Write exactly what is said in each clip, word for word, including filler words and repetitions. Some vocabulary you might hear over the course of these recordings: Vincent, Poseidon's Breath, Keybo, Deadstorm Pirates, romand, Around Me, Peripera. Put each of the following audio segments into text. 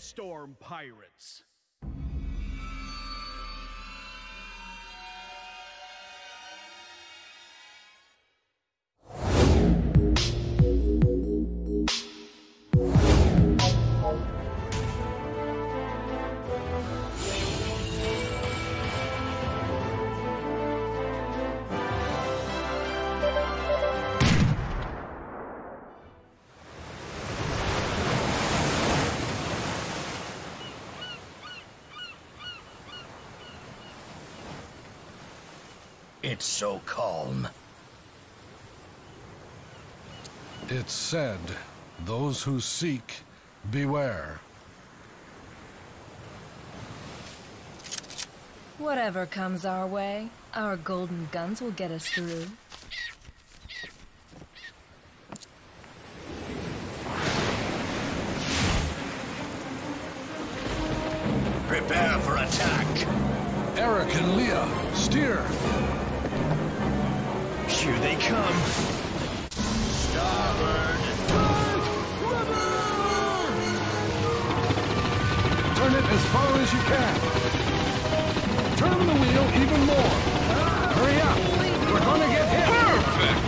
Deadstorm Pirates. It's so calm. It's said, those who seek, beware. Whatever comes our way, our golden guns will get us through. Prepare for attack! Eric and Leah, steer! Here they come. Starboard. Turn it as far as you can. Turn the wheel even more. Hurry up. We're gonna get hit. Perfect.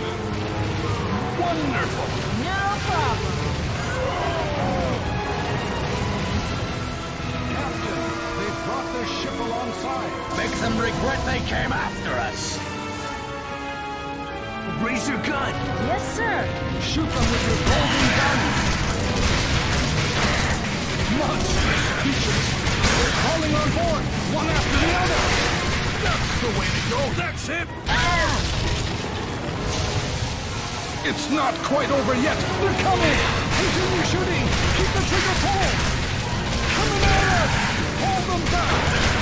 Wonderful. No problem. Captain, they've brought their ship alongside. Make them regret they came after us. Raise your gun! Yes, sir! Shoot them with your golden gun! Monstrous creatures! They're crawling on board, one after the other! That's the way to go! That's it! Ah! It's not quite over yet! They're coming! Continue shooting! Keep the trigger pulled! Coming at us! Hold them back!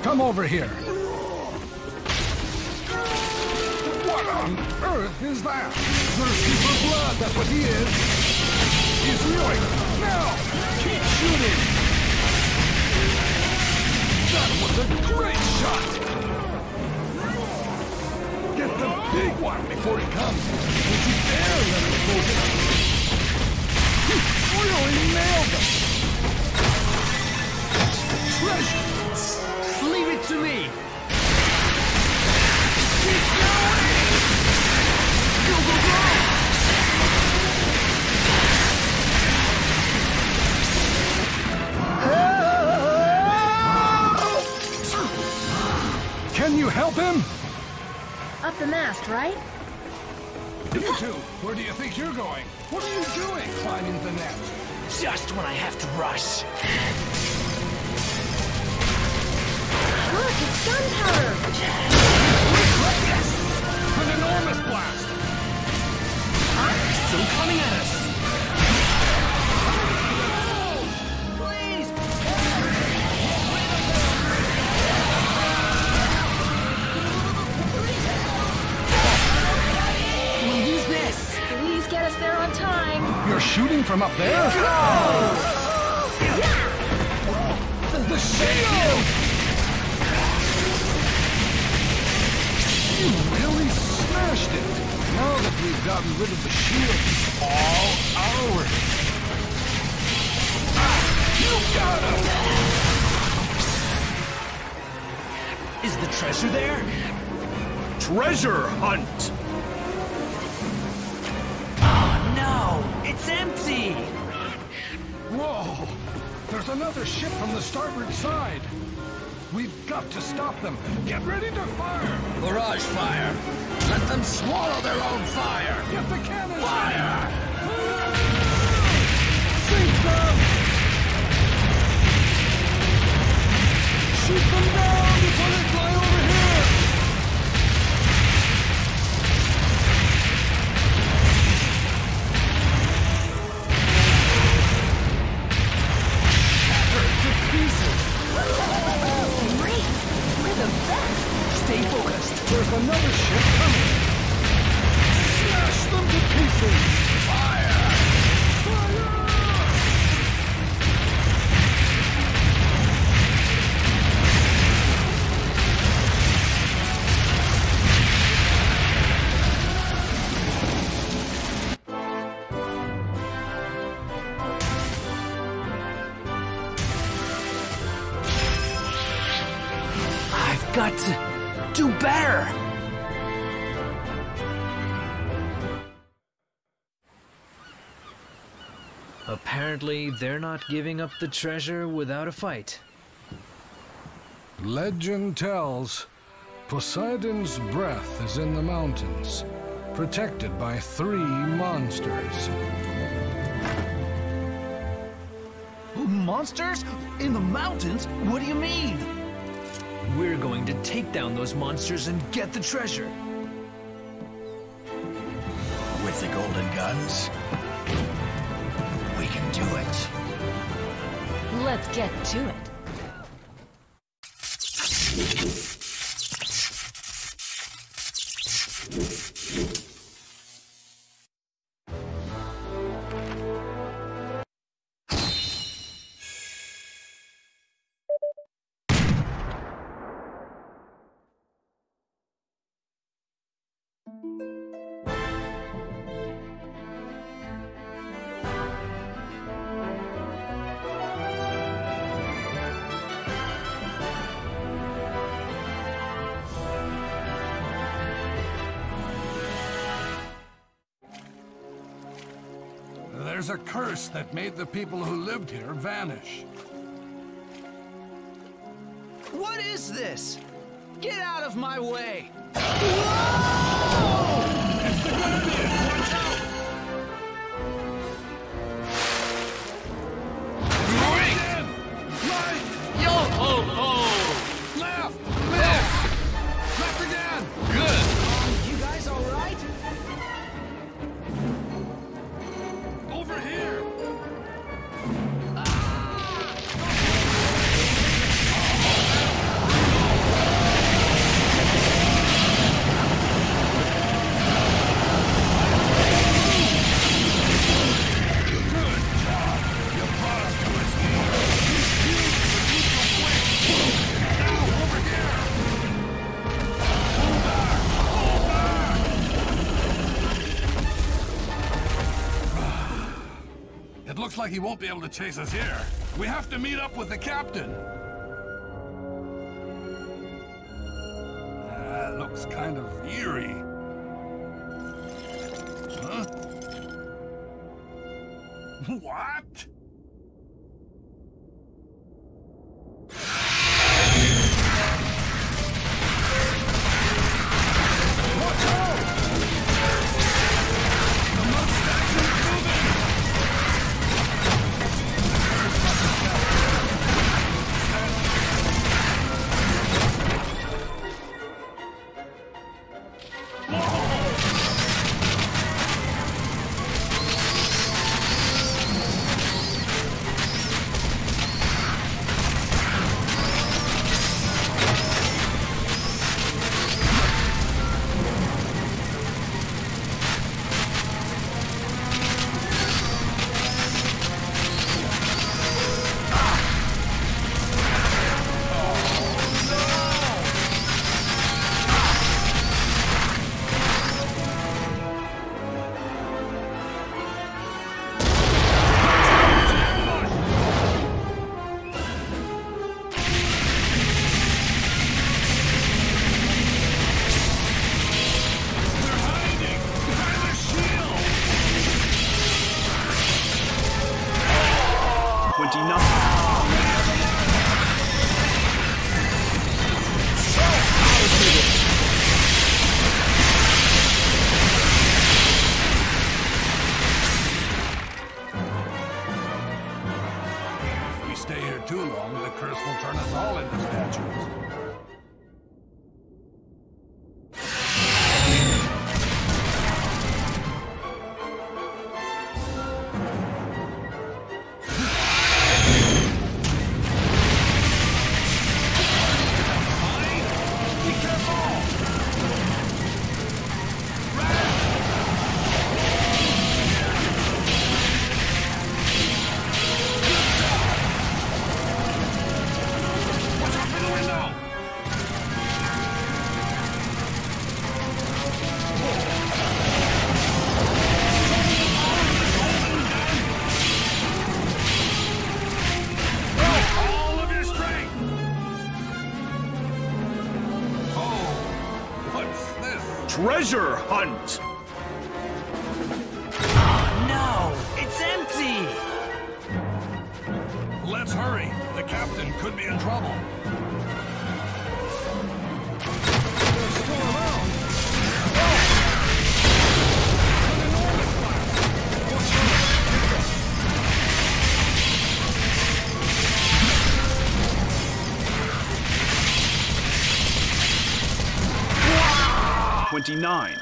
Come over here. What on earth is that? Thirsty for blood, that's what he is. He's reeling. Now, keep shooting. That was a great shot. Get the big one before he comes. Would you dare let him go down? He really nailed him. Treasure. Leave it to me! Keep going! Go, go, go! Help! Can you help him? Up the mast, right? You two, where do you think you're going? What are you doing climbing the net? Just when I have to rush. Look, it's gunpowder! Yes! An enormous blast! Huh? Still coming at us! Please! We'll use this! Please get us there on time! You're shooting from up there? Go! Yeah! The, the shield! You really smashed it! Now that we've gotten rid of the shield, it's all ours! Ah! You got him! Is the treasure there? Treasure hunt! Oh no! It's empty! Whoa! There's another ship from the starboard side! We've got to stop them. Get ready to fire! Barrage fire! Let them swallow their own fire! Get the cannons! Fire! Fire! Sink them! Shoot them down before they fly over here! There's another ship coming! Smash them to pieces! Fire! Fire! got to do better! Apparently, they're not giving up the treasure without a fight. Legend tells, Poseidon's Breath is in the mountains, protected by three monsters. Monsters? In the mountains? What do you mean? We're going to take down those monsters and get the treasure. With the golden guns? We can do it. Let's get to it. There's a curse that made the people who lived here vanish. What is this? Get out of my way! Whoa! It's the good idea! Watch out! Right in! Right! Yo! Oh, oh! Left! Left! Oh. Left again! Good! Um, you guys all right? Over here! Looks like he won't be able to chase us here. We have to meet up with the captain. That uh, looks kind of eerie. Huh? What? treasure hunt! Oh no! It's empty! Let's hurry! The captain could be in trouble. They're still around! twenty-nine.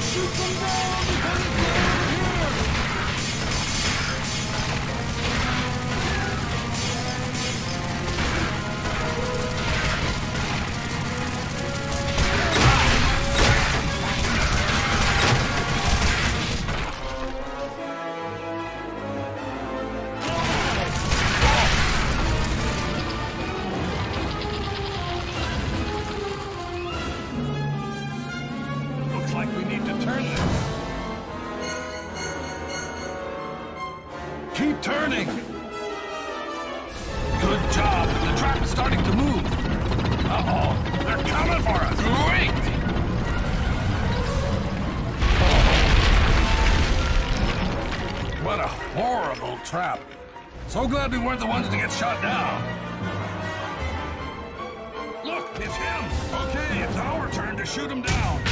Shoot them down before they get trap. So glad we weren't the ones to get shot down. Look, it's him! Okay, it's our turn to shoot him down.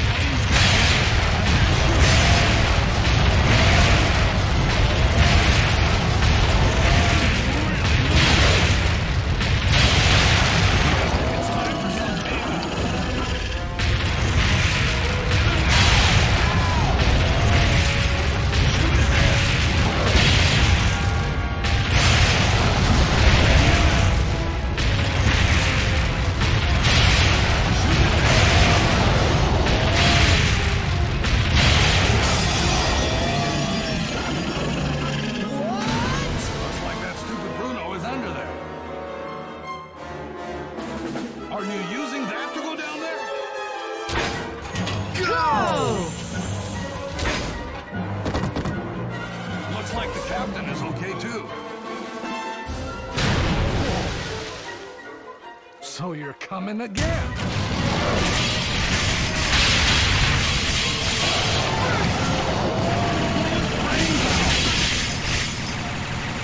So you're coming again!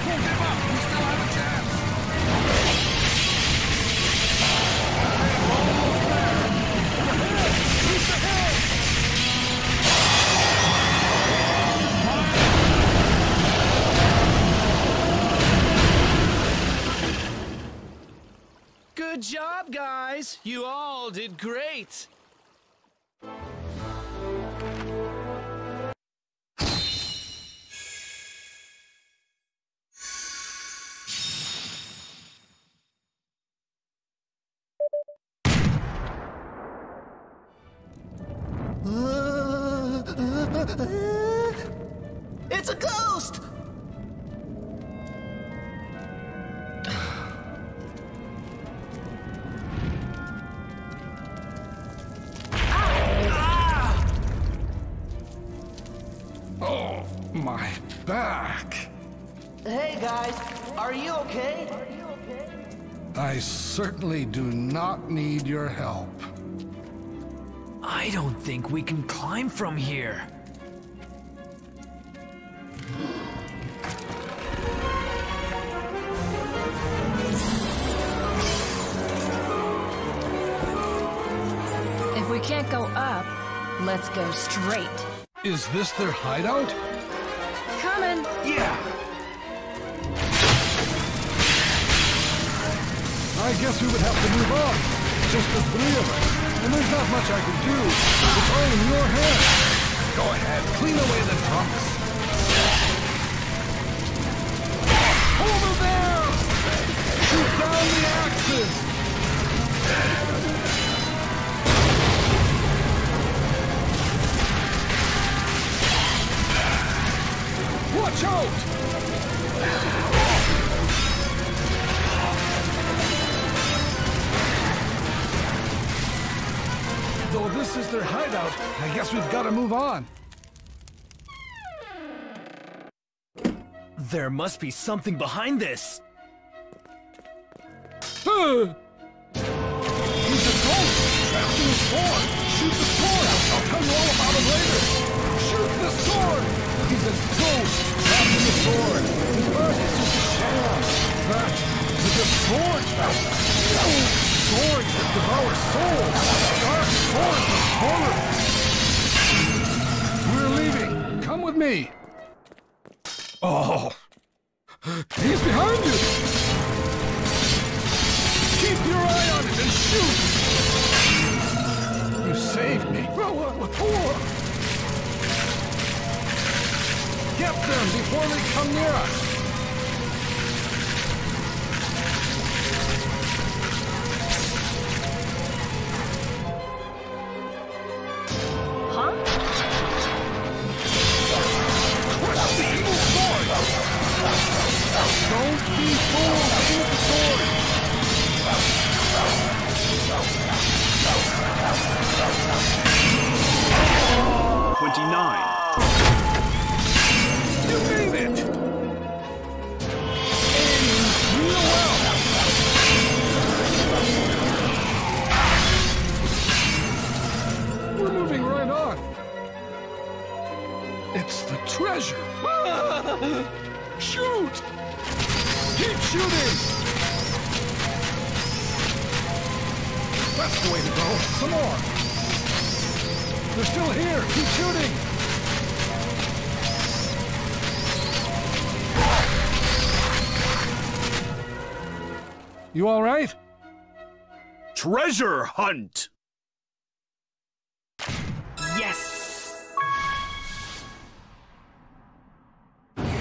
Don't give up! We still have a chance! Almost there! Ahead! Keep ahead! Good job! Guys, you all did great. It's a ghost. My back. Hey guys, are you okay? Are you okay? I certainly do not need your help. I don't think we can climb from here. If we can't go up, let's go straight. Is this their hideout? Coming! Yeah! I guess we would have to move on. Just the three of us. And there's not much I can do. It's all in your hands. Go ahead, clean away the trunks. Over there! Shoot down the axes! Watch out! Though this is their hideout, I guess we've got to move on. There must be something behind this. He's a ghost trapped in his form. tell you all about it later. Shoot the sword! He's a ghost trapped in the sword. His birth is just a sham. That is a sword trap. Swords that devour souls. Dark swords of horror. We're leaving. Come with me. Oh, he's behind you. Keep your eye on it and shoot. You saved me. Get them before they come near us. Huh? Crush the evil sword! Don't be fooled with the sword! twenty-nine. You made it! Aim real well! We're moving right on. It's the treasure! Shoot! Keep shooting! That's the way to go. Some more! They're still here! Keep shooting! You all right? Treasure hunt! Yes! What?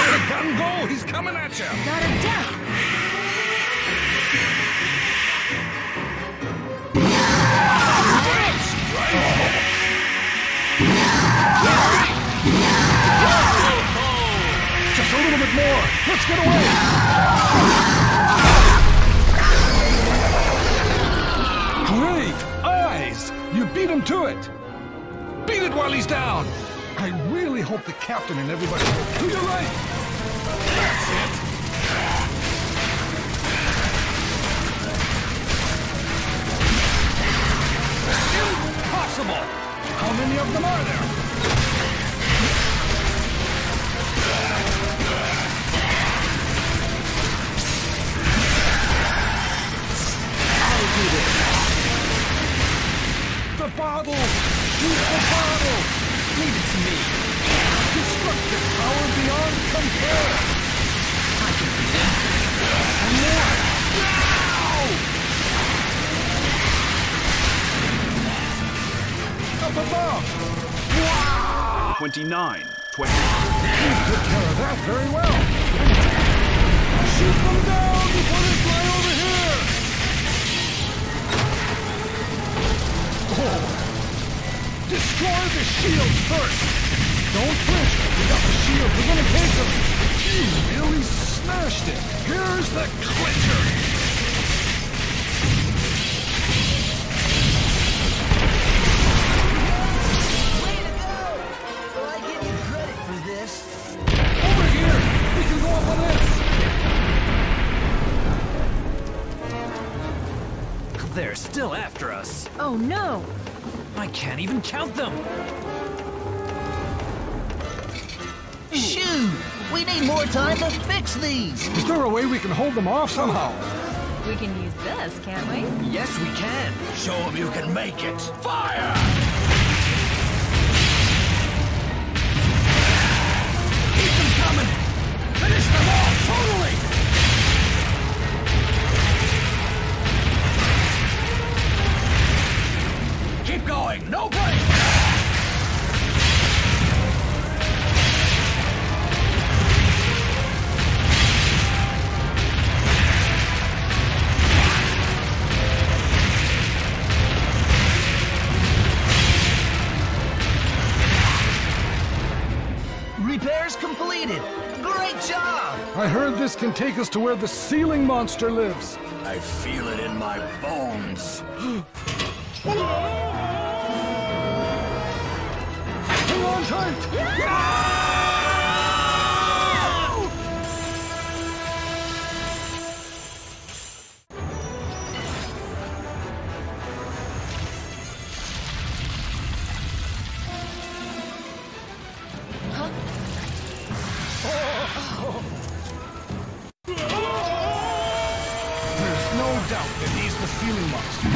Let the gun go! He's coming at you! Got him down! Just a little bit more! Let's get away! Great eyes! You beat him to it! Beat it while he's down! I really hope the captain and everybody... To your right! That's it! Impossible! How many of them are there? The bottle! Shoot the bottle! Leave it to me! Destructive power beyond compare! I can prevent it! And more! Now! Up above! Wow! twenty-nine. twenty. You took care of that very well! Shoot them down before they fly over here! Oh! Destroy the shield first! Don't flinch! We got the shield! We're gonna take them! You really smashed it! Here's the clincher! They're still after us. Oh no! I can't even count them! Shoo! We need more time to fix these! Is there a way we can hold them off somehow? We can use this, can't we? Yes, we can! Show them you can make it! Fire! Keep them coming! Finish them off totally! Keep going! No break! Repairs completed! Great job! I heard this can take us to where the ceiling monster lives. I feel it in my bones. No! doubt that he's the ceiling monster.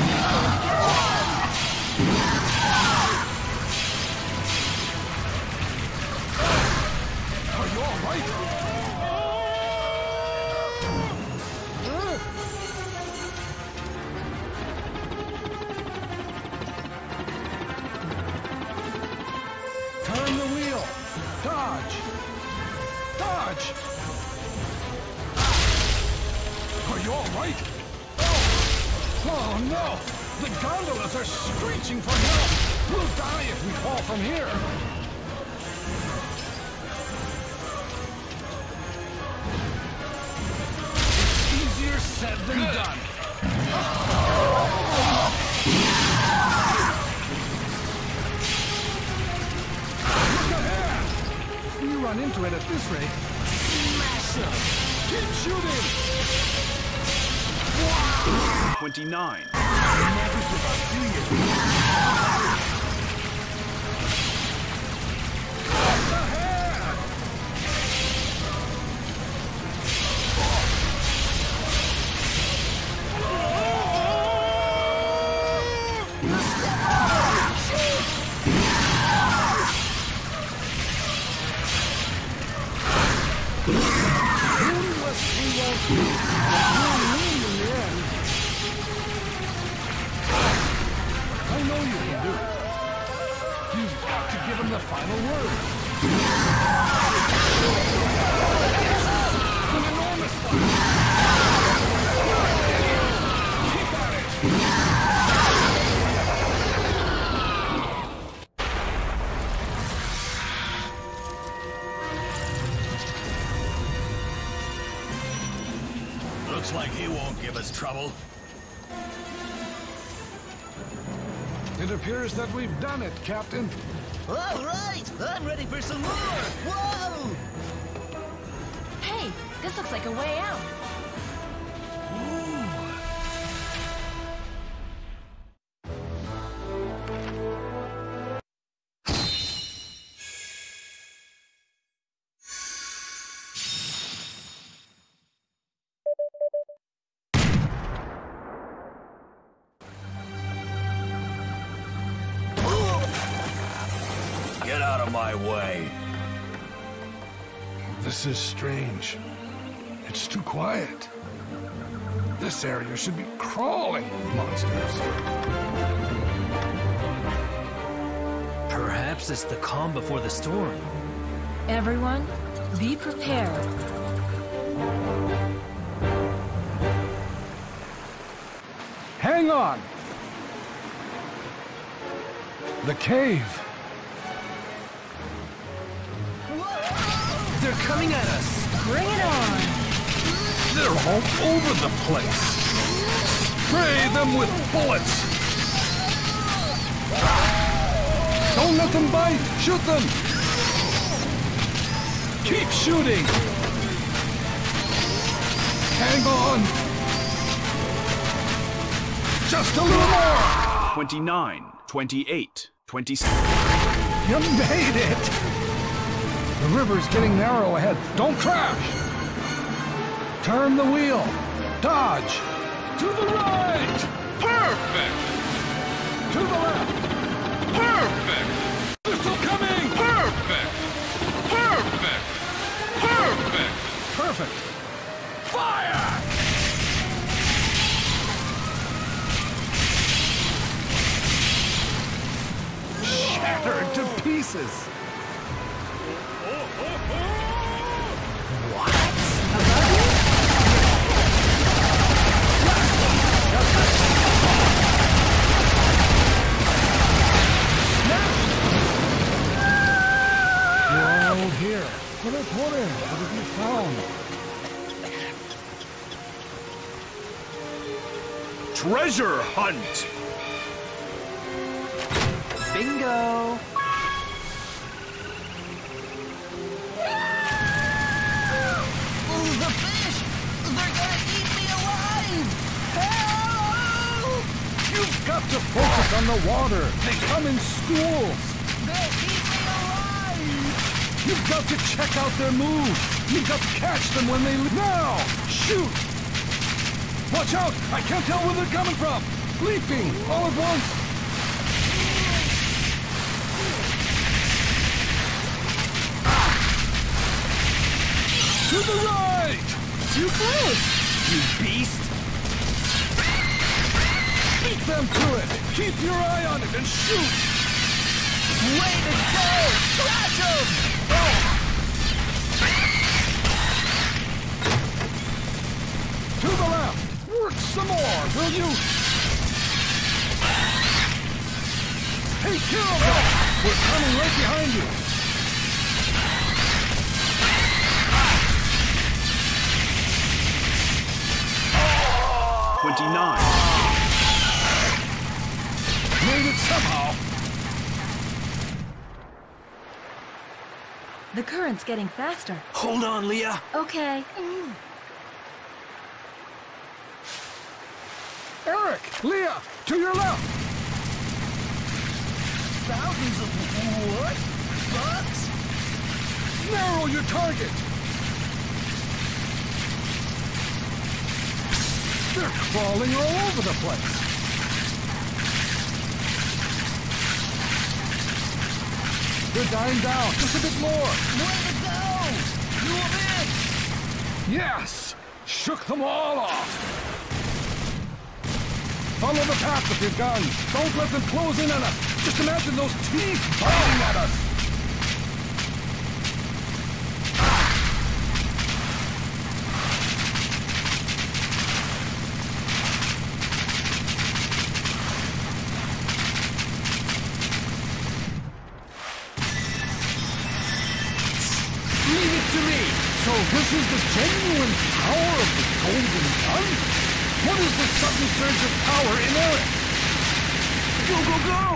Are you all right? Turn the wheel. Dodge. Dodge. Are you all right? Oh no! The gondolas are screeching for help! We'll die if we fall from here! It's easier said than Good. done! Look ahead! If we run into it at this rate... Smash him! Keep shooting! Wow. twenty-nine. The magic is about two years. Up ahead! Oh. Give him the final word. An enormous one. Keep at it. Looks like he won't give us trouble. It appears that we've done it, Captain. All right! I'm ready for some more! Whoa! Hey, this looks like a way out. My way. This is strange. It's too quiet. This area should be crawling with monsters. Perhaps it's the calm before the storm. Everyone, be prepared. Hang on! The cave. They're coming at us! Bring it on! They're all over the place! Spray them with bullets! Don't let them bite! Shoot them! Keep shooting! Hang on! Just a little more! twenty-nine, twenty-eight, twenty-six... You made it! The river's getting narrow ahead. Don't crash! Turn the wheel. Dodge. To the right! Perfect! To the left! Perfect! They're still coming! Perfect! Perfect! Perfect! Perfect! Fire! Shattered to pieces! Here, put a port in. What have you found? Treasure hunt. Bingo. Oh, the fish! They're gonna eat me alive! Help! You've got to focus on the water. They come in schools. You've got to check out their moves. You've got to catch them when they... Now! Shoot! Watch out! I can't tell where they're coming from! Leaping! All at once! To the right! Too close! You beast! Beat them to it! Keep your eye on it and shoot! Way to go! Crash them! Oh. To the left! Work some more, will you? Take care of them! We're coming right behind you! twenty-nine. Made it somehow. The current's getting faster. Hold on, Leah. Okay. Mm. Eric, Leah, to your left. Thousands of what? Bugs? Narrow your target. They're crawling all over the place. They're dying down. Just a bit more. Way to go! You will miss! Yes! Shook them all off. Follow the path with your guns. Don't let them close in on us. Just imagine those teeth biting at us. This is the genuine power of the golden gun? What is this sudden surge of power in Eric? Go, go, go!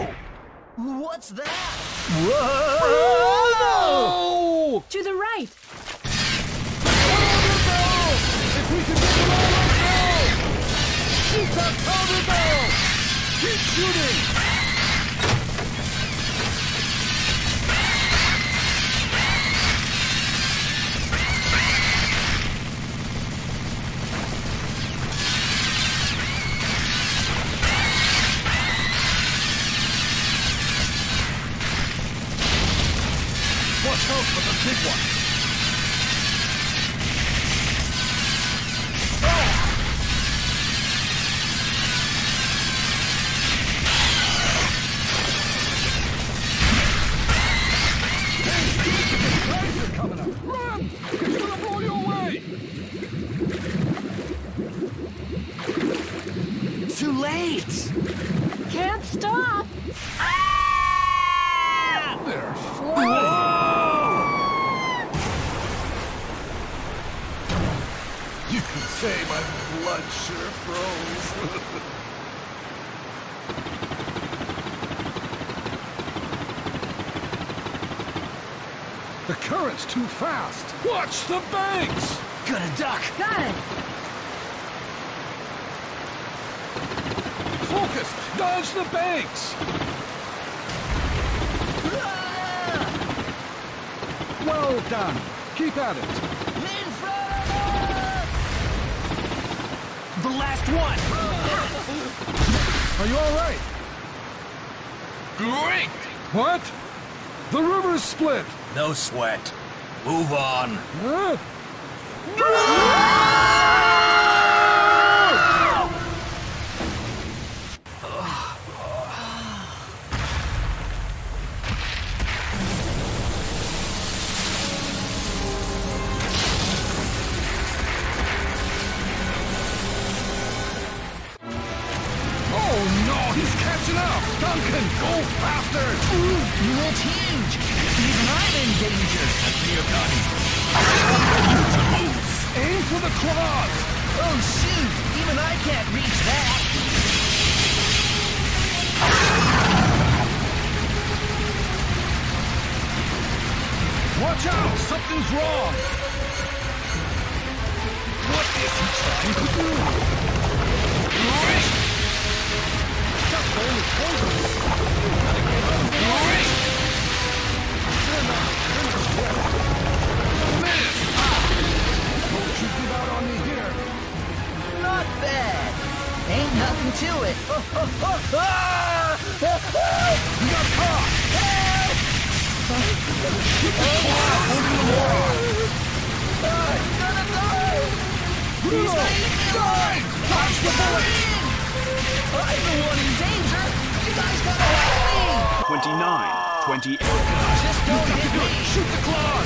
What's that? Whoa! Whoa! To the right! Powder barrel! If we can get them all on now! Shoot that powder barrel! Keep shooting! Big one. Oh. Hey, they're coming up. Run! It's gonna blow you away. Too late. Can't stop. Ah! They're flying. Say my blood sure froze. The current's too fast. Watch the banks. Gotta duck. Got it. Focus. Dodge the banks. Ah! Well done. Keep at it. The last one! Are you alright? Great! What? The river's split! No sweat. Move on. Huh? Watch out! Something's wrong! What is he trying to do? Right. Stop going forward! You gotta get on the right! They're not doing as well! Miss! Ah! Don't you give out on me here! No! not bad. Ain't nothing to it. You're caught. Help! I'm gonna die. He's die. Dodge the bullet. I'm the one in danger. You guys gotta help me. Twenty-nine. Twenty-eight. Just don't hit me. Shoot the claw.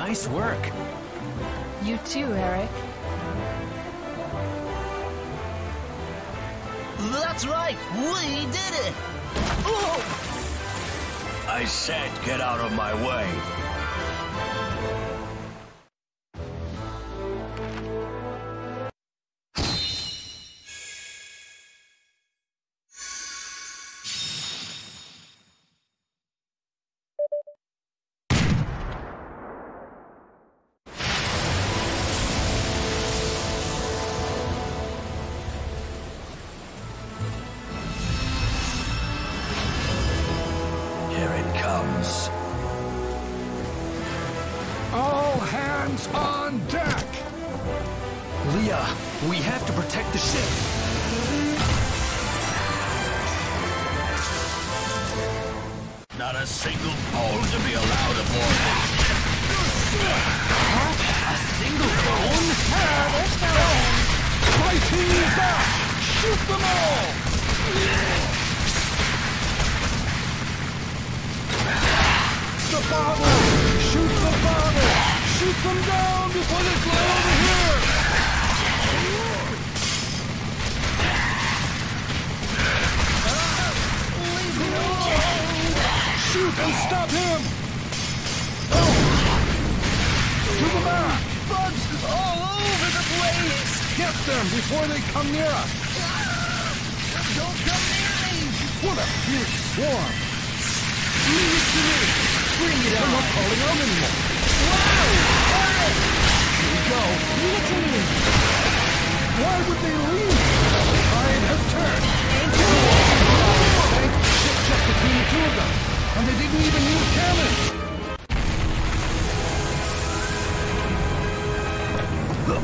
Nice work. You too, Eric. That's right. We did it. Ooh. I said get out of my way. All hands on deck! Leah, we have to protect the ship. Not a single pole to be allowed aboard this ship. Huh? A single pole? Have of their own! Fighting back! Shoot them all! The bottle! Shoot the bottle! Shoot them down before they fly over here! Ah, shoot and stop him! Oh. To the back! Bugs all over the place! Get them before they come near us! Ah, don't come near me! What a huge swarm! Leave it to me! Bring it on! Calling out anymore. Wow! Alright! Here we go. Look at me! Why would they leave? The tide has turned. Anchor! The ship just between the two of them. And they didn't even use cannons. Well,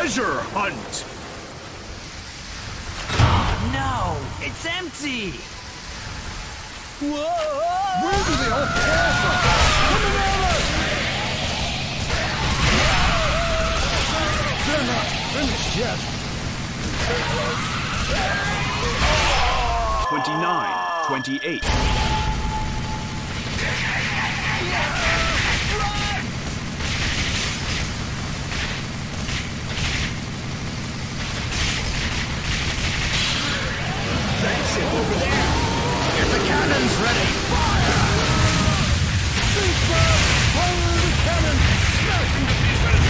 treasure hunt! Oh, no! It's empty! Whoa! Where do they all come from? They're not finished yet. twenty-nine, twenty-eight. Over there! If the cannon's ready! Fire! Super! Fire the cannon! Smash into pieces!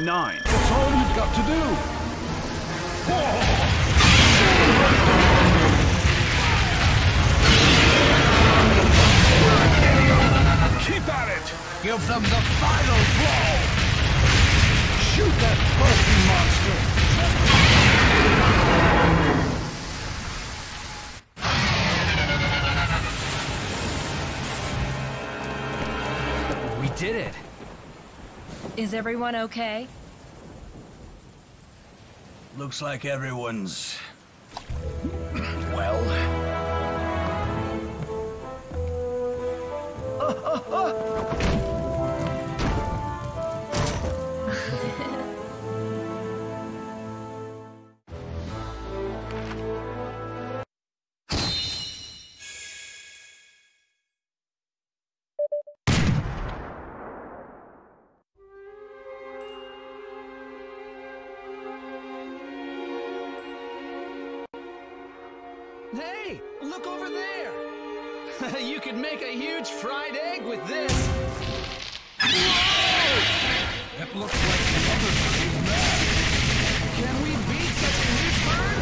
Nine. That's all you've got to do. Whoa. Keep at it. Give them the final blow. Shoot that bursting monster. We did it. Is everyone okay? Looks like everyone's... well... Hey, look over there! You could make a huge fried egg with this! Whoa! It looks like another big bird. Can we beat such a huge bird?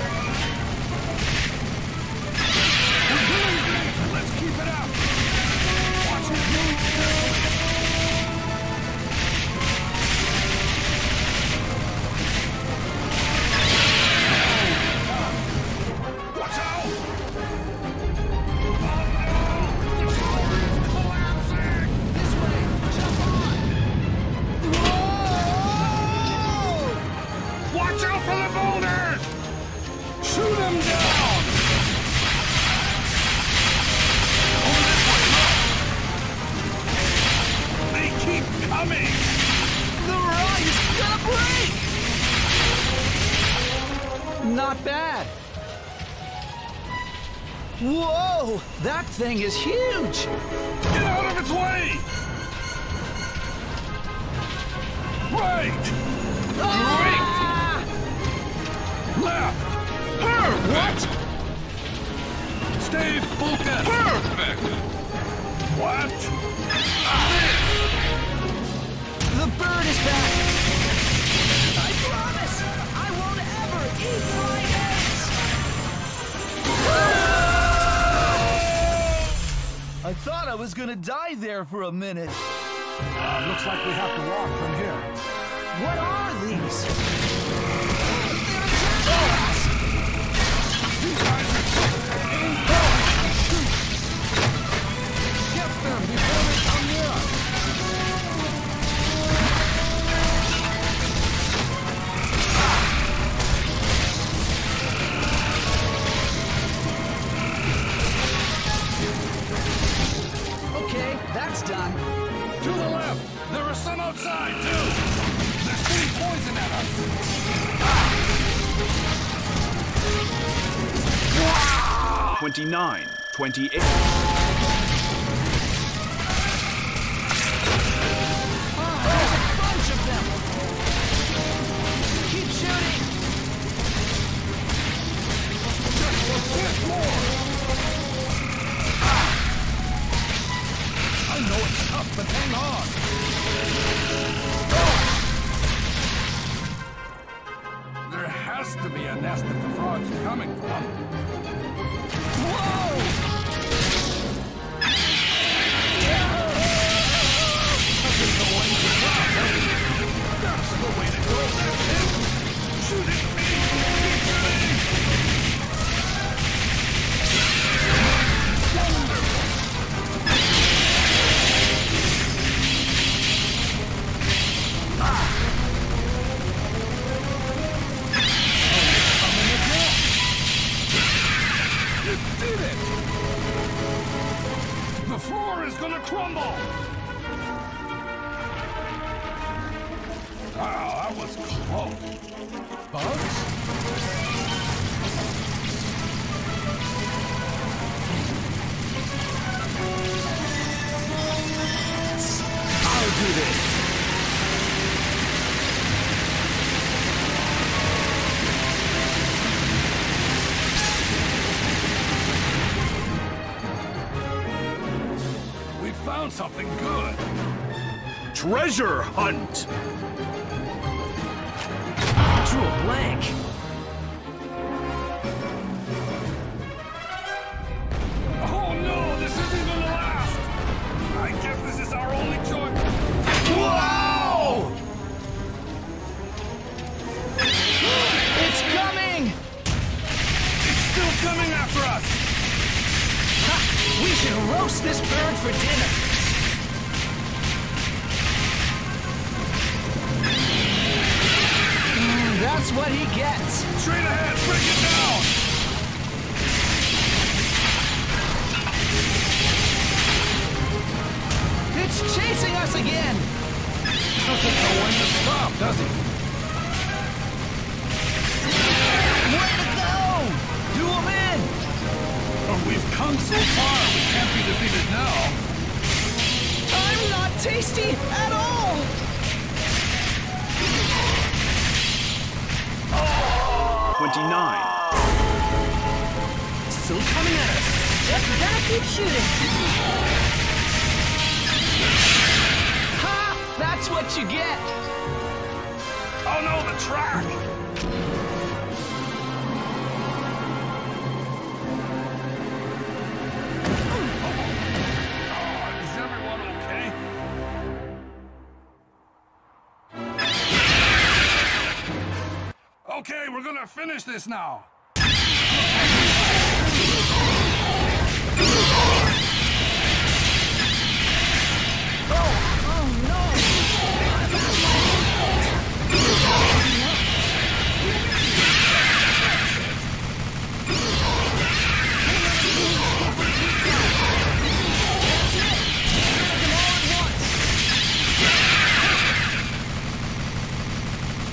We're doing great! Let's keep it up! Watch it move! Watch out! Not bad. Whoa! That thing is huge! Get out of its way! Right! Ah! Right! Left! Perfect! What? Stay focused! Perfect! What? The bird is back! I promise! I won't ever eat my eggs! Ah! I thought I was gonna die there for a minute. Uh, looks like we have to walk from here. What are these? These guys are sick. Get them before they come near us. That's done. To the left! There are some outside, too! They're shooting poison at us! Ah! twenty-nine, twenty-eight. Oh, there's a bunch of them! Keep shooting! There's more! Ah! I know it's tough, but hang on! Oh. There has to be a nest that the frogs are coming from. Whoa! Yeah. That's the way to go, that's it! Shoot it! The floor is gonna crumble! Wow, that was close. Bugs? I'll do this! Found something good. Treasure hunt. I drew a blank. Oh no, this isn't gonna last. I guess this is our only choice. Whoa! It's coming. It's still coming after us. We should roast this bird for dinner! Mm, that's what he gets! Straight ahead, break it down! It's chasing us again! Doesn't know when to stop, does he? Way to go! Do him in! But we've come so far, we can't be defeated now. I'm not tasty at all! Oh! twenty-nine. Still coming at us. Just gotta keep shooting. Ha! That's what you get! Oh no, the track! Okay, we're gonna finish this now. Oh, oh no!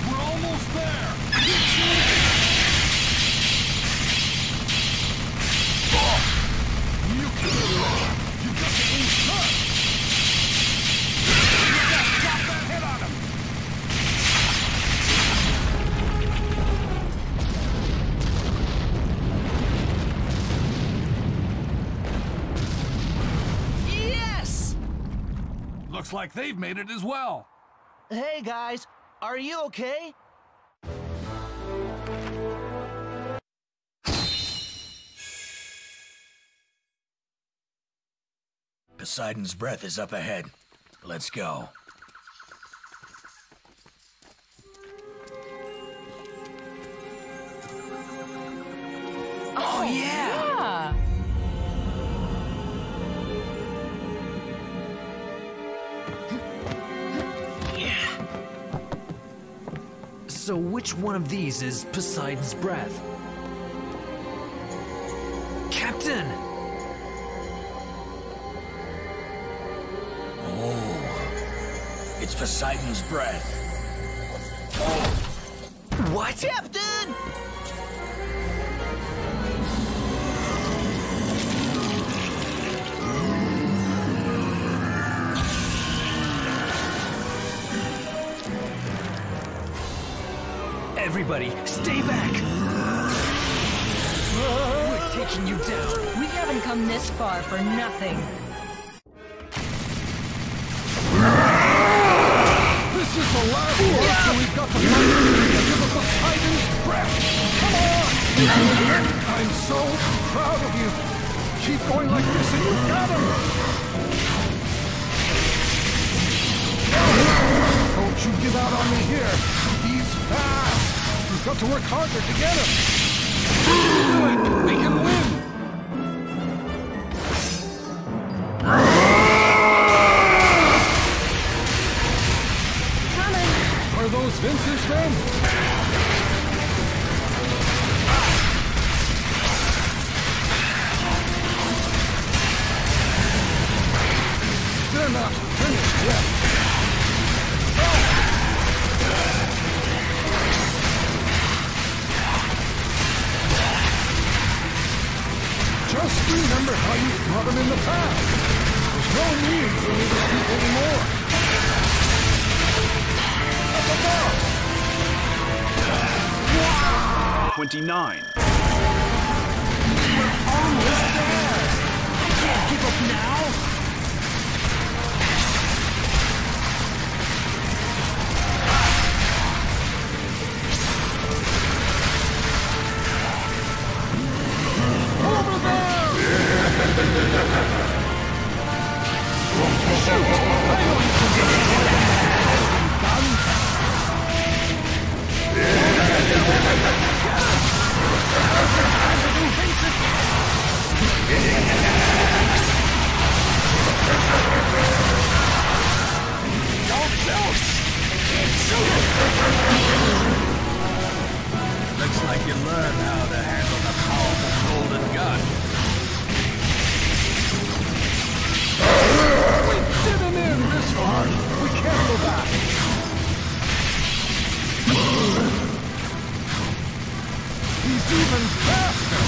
We're almost there. Keep shooting. looks like they've made it as well. Hey guys, are you okay? Poseidon's Breath is up ahead. Let's go. Oh, oh yeah! yeah. So which one of these is Poseidon's Breath? Captain! Oh, it's Poseidon's Breath. Oh. What? Captain! Everybody, stay back! We're taking you down! We haven't come this far for nothing. This is the last one we've got to fight for Poseidon's Breath! Come on! I'm so proud of you! Keep going like this and you've got him! Don't you give out on me here! He's fast! We've got to work harder to get him. Do it! We can win! Coming! Are those Vince's men? They're not finished yet. Just remember how you fought him in the past. There's no need for me to speak anymore. Up above. Wow. twenty-nine. We're almost there. I can't give up now. Looks like you learned how to handle the powerful golden gun. We did him in this far. We can't go back. He's even faster.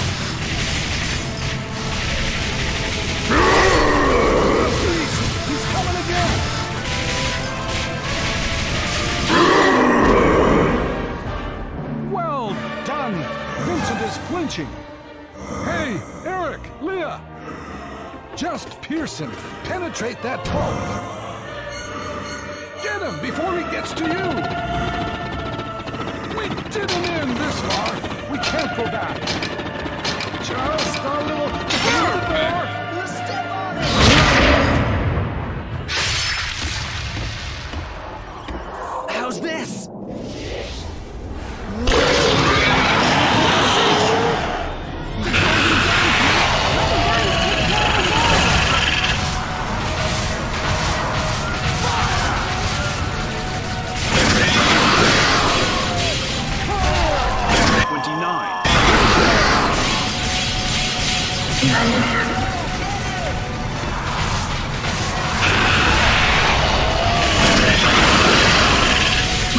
He's, he's coming again. Vincent is flinching. Hey, Eric, Leah! Just pierce him. Penetrate that pulp. Get him before he gets to you! We did him in this far. We can't go back. Just a little further there. You step on it! How's this?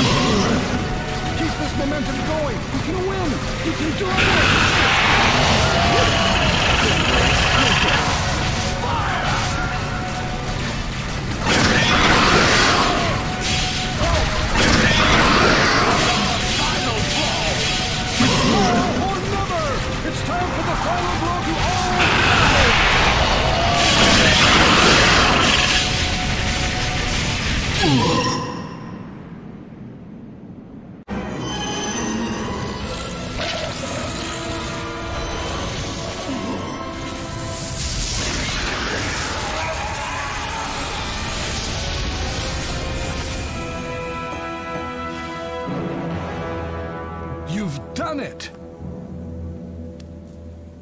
Oh!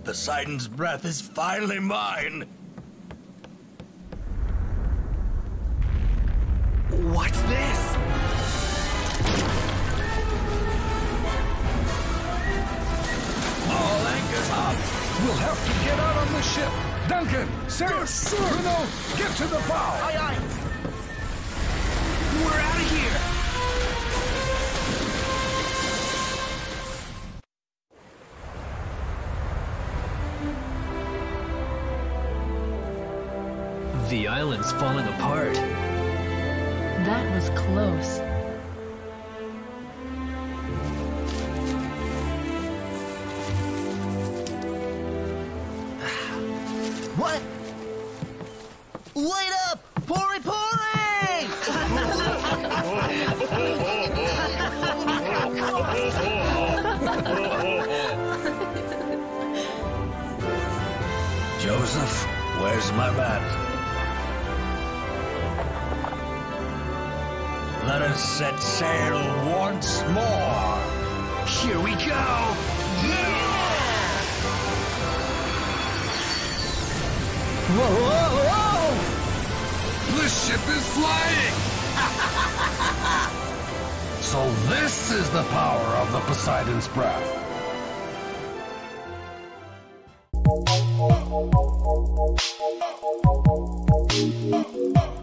Poseidon's Breath is finally mine! What's this? All anchors up! We'll have to get out on the ship! Duncan! Sir! Sir! Bruno! Get to the bow! Aye, aye! We're out of here! The island's falling apart. That was close. What? Wait up! Pori Pori! Joseph, where's my bat? Let us set sail once more. Here we go! Yeah! Whoa, whoa, whoa! The ship is flying! So this is the power of the Poseidon's Breath.